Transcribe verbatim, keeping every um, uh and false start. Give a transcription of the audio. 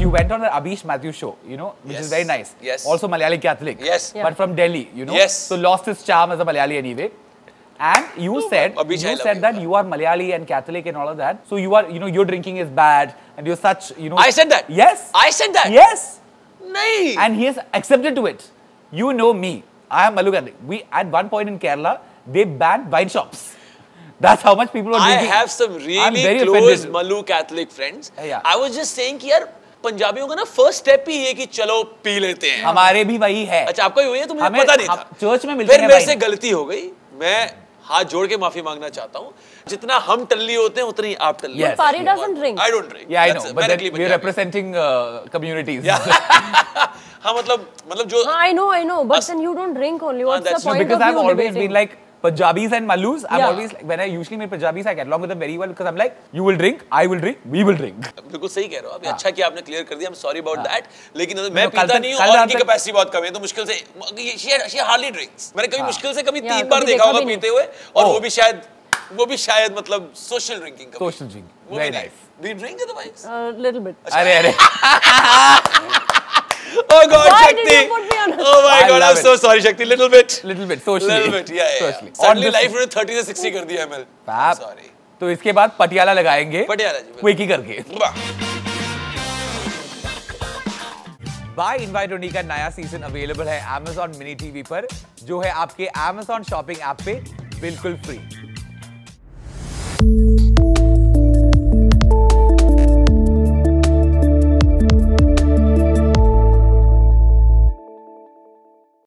you went on an Abish Matthew show, you know, which yes. is very nice. Yes. Also Malayali Catholic. Yes. Yeah. But from Delhi, you know. Yes. So lost his charm as a Malayali anyway. And you said, Abhi, you said you. that you are Malayali and Catholic and all of that. So you are, you know, your drinking is bad and you're such, you know. I said that. Yes. I said that. Yes. Nahi. And he has accepted to it. You know me. I am Malu Catholic. We, at one point in Kerala, they banned wine shops. That's how much people are drinking. I have some really close offended. Malu Catholic friends. Uh, yeah. I was just saying कि यार पंजाबियों का ना first step ही ये कि चलो P लेते हैं. हमारे भी वही है. अच्छा आपका भी वही है तो मुझे पता नहीं था. चर्च में मिलते हैं. फिर मेरे से गलती हो गई. मैं हाथ जोड़ के माफी मांगना चाहता हूँ. जितना हम टल्ली होते हैं उतनी आप टल्ली. Yes. Pari doesn't drink. I don't drink. Yeah, I know. That's but then we're representing uh, communities. Yeah. हाँ मतलब मतलब जो. I know, I know. But then you don't drink only. What's the point of you debating? Because I've always been like. Punjabis and Malus, I'm yeah. always like, when I usually meet Punjabis, I get along with them very well because I'm like, you will drink, I will drink, we will drink. बिल्कुल सही कह रहे हो आप. अच्छा कि आपने clear कर दिया. I'm sorry about that. लेकिन मैं पीता नहीं हूँ और उनकी capacity बहुत कम है तो मुश्किल से she she hardly drinks. मैंने कभी मुश्किल से कभी तीन बार देखा होगा पीते हुए और वो भी शायद वो भी शायद मतलब social drinking कभी. Social drinking. Very nice. Do you drink otherwise? Little bit. अरे अरे. Oh God, Why Shakti! Did you put me on a oh my I God, I'm it. so sorry, Shakti. Little bit, little bit, socially, little bit, yeah, yeah. Socially. Suddenly life ने thirty से sixty कर दिया ml. I'm sorry. तो इसके बाद पटियाला लगाएंगे. पटियाला जी. Quickie करके. By Invite Only का नया सीजन अवेलेबल है Amazon Mini T V पर, जो है आपके Amazon शॉपिंग ऐप पे बिल्कुल फ्री.